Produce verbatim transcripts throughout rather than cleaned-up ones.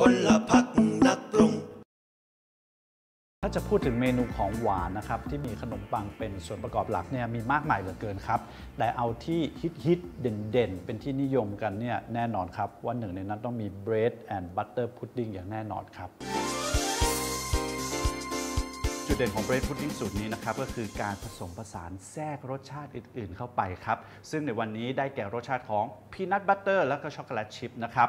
ผลผักนักปรุงถ้าจะพูดถึงเมนูของหวานนะครับที่มีขนมปังเป็นส่วนประกอบหลักเนี่ยมีมากมายเหลือเกินครับแต่เอาที่ฮิตๆเด่นๆเป็นที่นิยมกันเนี่ยแน่นอนครับว่าหนึ่งในนั้นต้องมี bread and butter pudding อย่างแน่นอนครับจุดเด่นของเบรดพุดดิ้งสูตรนี้นะครับก็คือการผสมผสานแทรกรสชาติอื่นๆเข้าไปครับซึ่งในวันนี้ได้แก่รสชาติของพีนัทบัตเตอร์และก็ช็อกโกแลตชิพนะครับ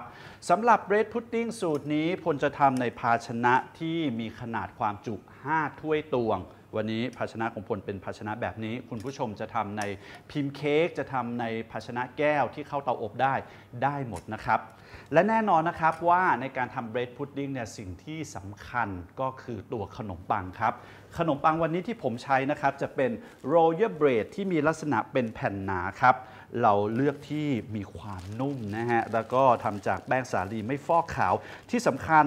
สำหรับเบรดพุดดิ้งสูตรนี้พลจะทำในภาชนะที่มีขนาดความจุห้าถ้วยตวงวันนี้ภาชนะของพลเป็นภาชนะแบบนี้คุณผู้ชมจะทำในพิมพ์เค้กจะทำในภาชนะแก้วที่เข้าเตาอบได้ได้หมดนะครับและแน่นอนนะครับว่าในการทำเบรดพุดดิ้งเนี่ยสิ่งที่สำคัญก็คือตัวขนมปังครับขนมปังวันนี้ที่ผมใช้นะครับจะเป็น Royal Bread ที่มีลักษณะเป็นแผ่นหนาครับเราเลือกที่มีความนุ่มนะฮะแล้วก็ทำจากแป้งสาลีไม่ฟอกขาวที่สำคัญ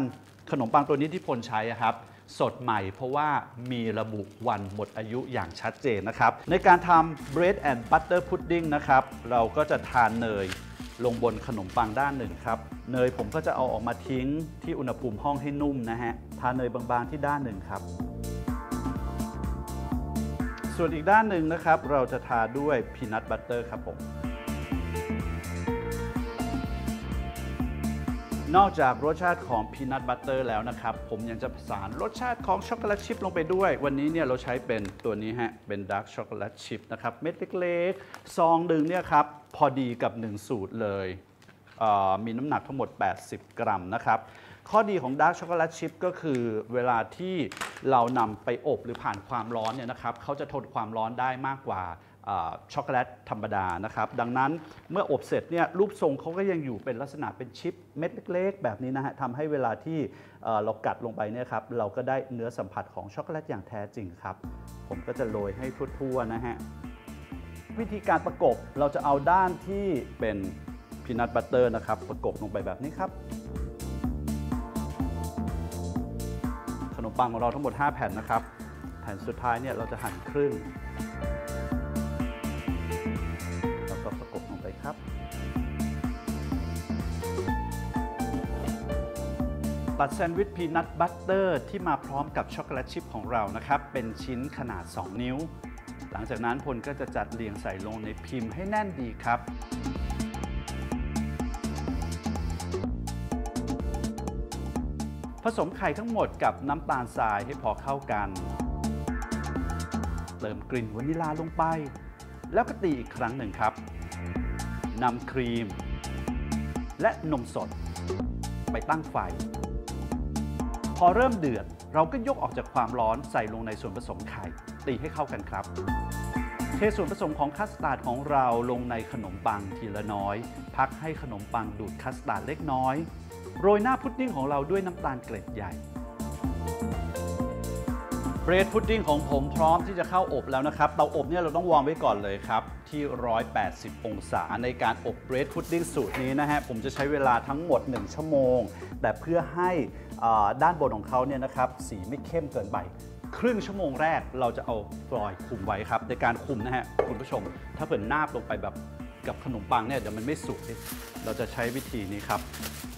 ขนมปังตัวนี้ที่พลใช้ครับสดใหม่เพราะว่ามีระบุวันหมดอายุอย่างชัดเจนนะครับในการทำ bread and butter pudding นะครับเราก็จะทานเนยลงบนขนมปังด้านหนึ่งครับเนยผมก็จะเอาออกมาทิ้งที่อุณหภูมิห้องให้นุ่มนะฮะทานเนยบางๆที่ด้านหนึ่งครับส่วนอีกด้านหนึ่งนะครับเราจะทาด้วย peanut butter ครับผมนอกจากรสชาติของพีนัทบัตเตอร์แล้วนะครับผมยังจะผสานรสชาติของช็อกโกแลตชิพลงไปด้วยวันนี้เนี่ยเราใช้เป็นตัวนี้ฮะเป็นดาร์กช็อกโกแลตชิพนะครับเม็ดเล็กๆซองหนึ่งเนี่ยครับพอดีกับหนึ่งสูตรเลยเอ่อมีน้ำหนักทั้งหมดแปดสิบกรัมนะครับข้อดีของดาร์กช็อกโกแลตชิพก็คือเวลาที่เรานำไปอบหรือผ่านความร้อนเนี่ยนะครับเขาจะทนความร้อนได้มากกว่าช็อกโกแลตธรรมดานะครับดังนั้นเมื่ออบเสร็จเนี่ยรูปทรงเขาก็ยังอยู่เป็นลักษณะเป็นชิปเม็ดเล็กๆแบบนี้นะฮะทำให้เวลาที่เรากัดลงไปเนี่ยครับเราก็ได้เนื้อสัมผัสของช็อกโกแลตอย่างแท้จริงครับผมก็จะโรยให้ทั่วๆนะฮะวิธีการประกบเราจะเอาด้านที่เป็นพีนัทบัตเตอร์นะครับประกบลงไปแบบนี้ครับขนมปังของเราทั้งหมดห้าแผ่นนะครับแผ่นสุดท้ายเนี่ยเราจะหั่นครึ่งตัดแซนด์วิชพีนัทบัตเตอร์ที่มาพร้อมกับช็อกโกแลตชิพของเรานะครับเป็นชิ้นขนาดสองนิ้วหลังจากนั้นพลก็จะจัดเรียงใส่ลงในพิมพ์ให้แน่นดีครับผสมไข่ทั้งหมดกับน้ำตาลทรายให้พอเข้ากันเติมกลิ่นวานิลาลงไปแล้วก็ตีอีกครั้งหนึ่งครับนำครีมและนมสดไปตั้งไฟพอเริ่มเดือดเราก็ยกออกจากความร้อนใส่ลงในส่วนผสมไข่ตีให้เข้ากันครับเทส่วนผสมของคัสตาร์ดของเราลงในขนมปังทีละน้อยพักให้ขนมปังดูดคัสตาร์ดเล็กน้อยโรยหน้าพุดดิ้งของเราด้วยน้ำตาลเกล็ดใหญ่เบรดพุดดิ้งของผมพร้อมที่จะเข้าอบแล้วนะครับเตาอบเนี่ยเราต้องวางไว้ก่อนเลยครับที่หนึ่งร้อยแปดสิบองศาในการอบเบรดพุดดิ้งสูตรนี้นะฮะผมจะใช้เวลาทั้งหมดหนึ่งชั่วโมงแต่เพื่อให้ด้านบนของเขาเนี่ยนะครับสีไม่เข้มเกินไปครึ่งชั่วโมงแรกเราจะเอาฟลอยล์คุมไว้ครับในการคุมนะฮะคุณผู้ชมถ้าเผื่อนาบลงไปแบบกับขนมปังเนี่ยเดี๋ยวมันไม่สุกเราจะใช้วิธีนี้ครับ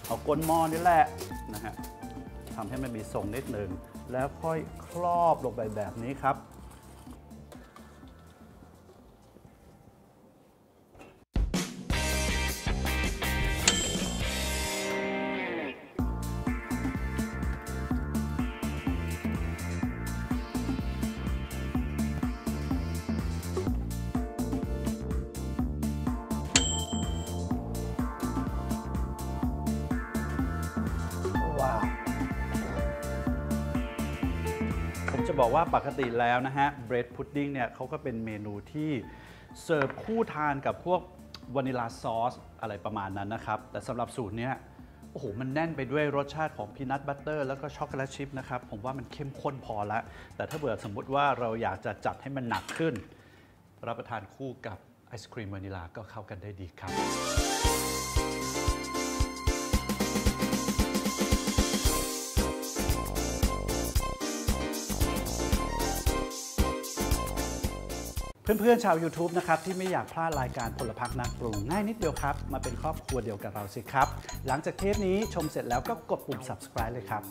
เอาก้นหม้อนี่แหละนะฮะทำให้มันมีทรงนิดนึงแล้วค่อยครอบลงไปแบบนี้ครับจะบอกว่าปกติแล้วนะฮะเบรดพุดดิ้งเนี่ยเขาก็เป็นเมนูที่เสิร์ฟคู่ทานกับพวกวานิลาซอสอะไรประมาณนั้นนะครับแต่สำหรับสูตรนี้โอ้โหมันแน่นไปด้วยรสชาติของพีนัทบัตเตอร์แล้วก็ช็อกโกแลตชิพนะครับผมว่ามันเข้มข้นพอละแต่ถ้าเกิดสมมุติว่าเราอยากจะจัดให้มันหนักขึ้นรับประทานคู่กับไอศกรีมวานิลาก็เข้ากันได้ดีครับ เพื่อนๆชาว ยูทูบ นะครับที่ไม่อยากพลาดรายการพลพรรคนักปรุงง่ายนิดเดียวครับมาเป็นครอบครัวเดียวกับเราสิครับหลังจากเทปนี้ชมเสร็จแล้วก็กดปุ่ม ซับสไครบ์ เลยครับ